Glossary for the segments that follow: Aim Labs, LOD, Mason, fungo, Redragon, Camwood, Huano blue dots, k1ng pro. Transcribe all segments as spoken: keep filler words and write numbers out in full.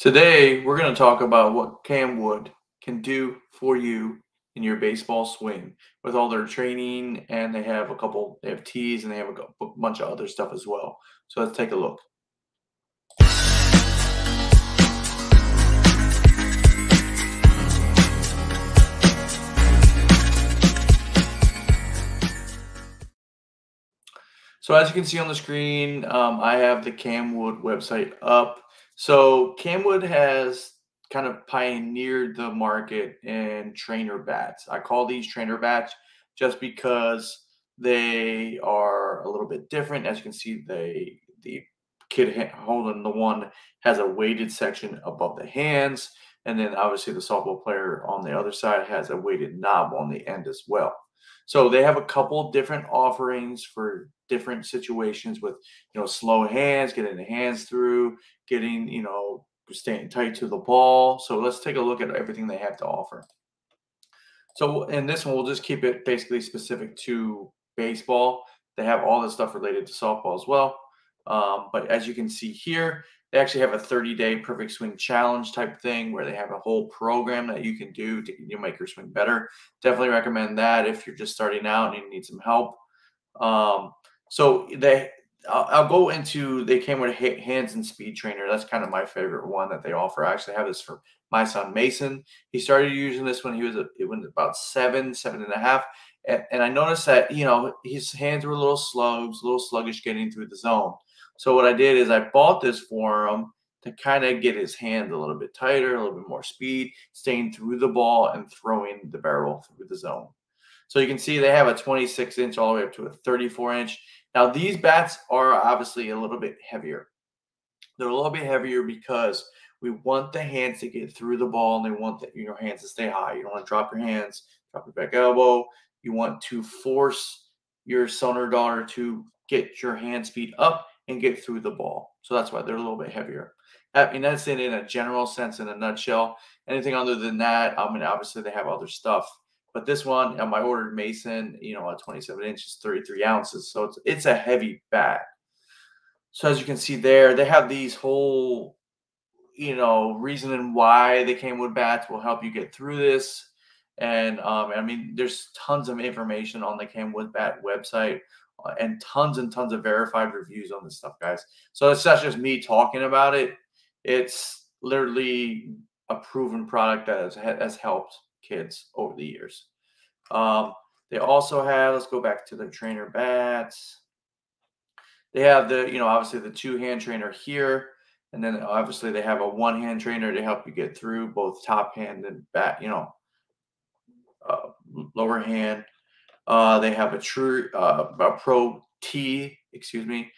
Today, we're going to talk about what Camwood can do for you in your baseball swing with all their training, and they have a couple, they have tees, and they have a bunch of other stuff as well. So let's take a look. So as you can see on the screen, um, I have the Camwood website up. So Camwood has kind of pioneered the market in trainer bats. I call these trainer bats just because they are a little bit different. As you can see, they, the kid holding the one has a weighted section above the hands. And then obviously the softball player on the other side has a weighted knob on the end as well. So they have a couple different offerings for different situations with, you know, slow hands, getting the hands through, getting, you know, staying tight to the ball. So let's take a look at everything they have to offer. So in this one, we'll just keep it basically specific to baseball. They have all the stuff related to softball as well. Um, but as you can see here, they actually have a thirty day perfect swing challenge type thing where they have a whole program that you can do to you know, make your swing better. Definitely recommend that if you're just starting out and you need some help. Um, so they, I'll, I'll go into, they came with a hands and speed trainer. That's kind of my favorite one that they offer. I actually have this for my son, Mason. He started using this when he was, a, it was about seven, seven and a half. And, and I noticed that, you know, his hands were a little slow, a little sluggish getting through the zone. So what I did is I bought this for him to kind of get his hands a little bit tighter, a little bit more speed, staying through the ball and throwing the barrel through the zone. So you can see they have a twenty-six inch all the way up to a thirty-four inch. Now these bats are obviously a little bit heavier. They're a little bit heavier because we want the hands to get through the ball and they want the, your hands to stay high. You don't want to drop your hands, drop your back elbow. You want to force your son or daughter to get your hand speed up and get through the ball. So that's why they're a little bit heavier. I mean, that's it in a general sense, in a nutshell. Anything other than that, I mean, obviously they have other stuff. But this one, um, I ordered Mason, you know, a twenty-seven inches, thirty-three ounces. So it's, it's a heavy bat. So as you can see there, they have these whole, you know, reasoning why the Camwood bats will help you get through this. And um, I mean, there's tons of information on the Camwood bat website, and tons and tons of verified reviews on this stuff, guys. So it's not just me talking about it. It's literally a proven product that has, has helped kids over the years. Um, they also have, let's go back to their trainer bats. They have the, you know, obviously the two hand trainer here. And then obviously they have a one hand trainer to help you get through both top hand and bat, you know, uh, lower hand. Uh, they have a true uh, a pro tee, excuse me,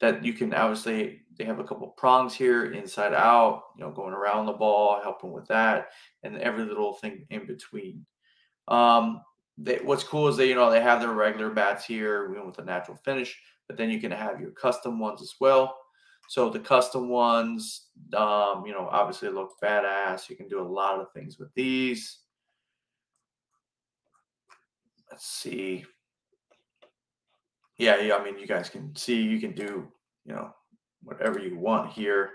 that you can obviously, they have a couple prongs here, inside out, you know, going around the ball, helping with that, and every little thing in between. Um, they, what's cool is that, you know, they have their regular bats here, you know, with a natural finish, but then you can have your custom ones as well. So the custom ones, um, you know, obviously look badass. You can do a lot of things with these. Let's see. Yeah, yeah, I mean, you guys can see, you can do, you know, whatever you want here.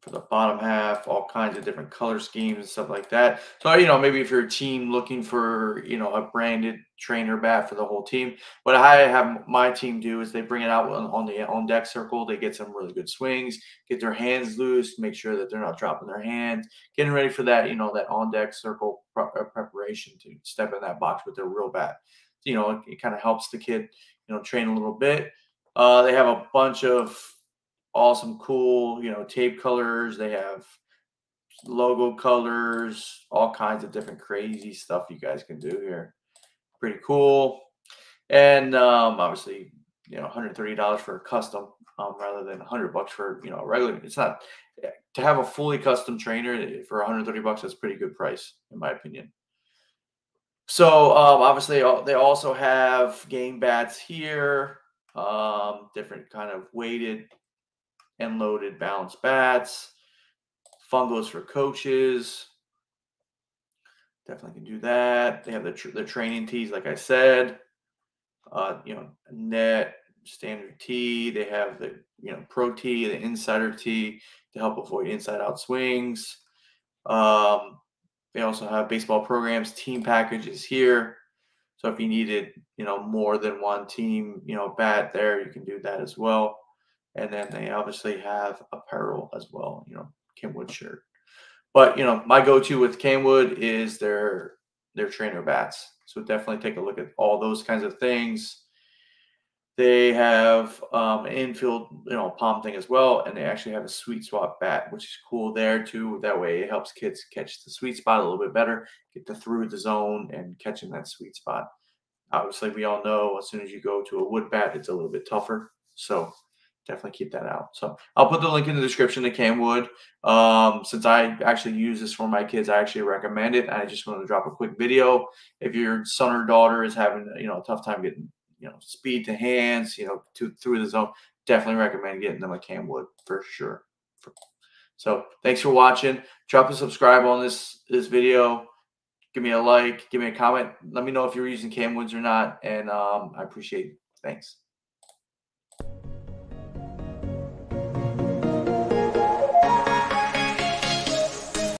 For the bottom half, all kinds of different color schemes and stuff like that. So, you know, maybe if you're a team looking for, you know, a branded trainer bat for the whole team, what I have my team do is they bring it out on, on the on deck circle. They get some really good swings, get their hands loose, make sure that they're not dropping their hands, getting ready for that, you know, that on deck circle preparation to step in that box with their real bat. You know, it, it kind of helps the kid, you know, train a little bit. Uh, they have a bunch of awesome, cool, you know, tape colors. They have logo colors, all kinds of different crazy stuff you guys can do here. Pretty cool. And um, obviously, you know, one hundred thirty dollars for a custom um, rather than one hundred bucks for, you know, a regular. It's not, to have a fully custom trainer for one hundred thirty bucks, that's a pretty good price, in my opinion. So um, obviously, they also have game bats here, um, different kind of weighted and loaded bounce bats, fungos for coaches. Definitely can do that. They have their, tr their training tees, like I said. Uh, you know, net, standard tee. They have the, you know, pro tee, the insider tee to help avoid inside out swings. Um, they also have baseball programs, team packages here. So if you needed, you know, more than one team, you know, bat there, you can do that as well. And then they obviously have apparel as well, you know, Camwood shirt. But, you know, my go-to with Camwood is their, their trainer bats. So definitely take a look at all those kinds of things. They have um, an infield, you know, palm thing as well. And they actually have a sweet swap bat, which is cool there too. That way it helps kids catch the sweet spot a little bit better, get the through the zone and catching that sweet spot. Obviously, we all know as soon as you go to a wood bat, it's a little bit tougher. So definitely keep that out. So I'll put the link in the description to Camwood. Um, since I actually use this for my kids, I actually recommend it. I just wanted to drop a quick video. If your son or daughter is having, you know, a tough time getting, you know, speed to hands, you know, to, through the zone, definitely recommend getting them a Camwood for sure. So thanks for watching. Drop a subscribe on this, this video. Give me a like, give me a comment. Let me know if you're using Camwoods or not. And um, I appreciate it. Thanks.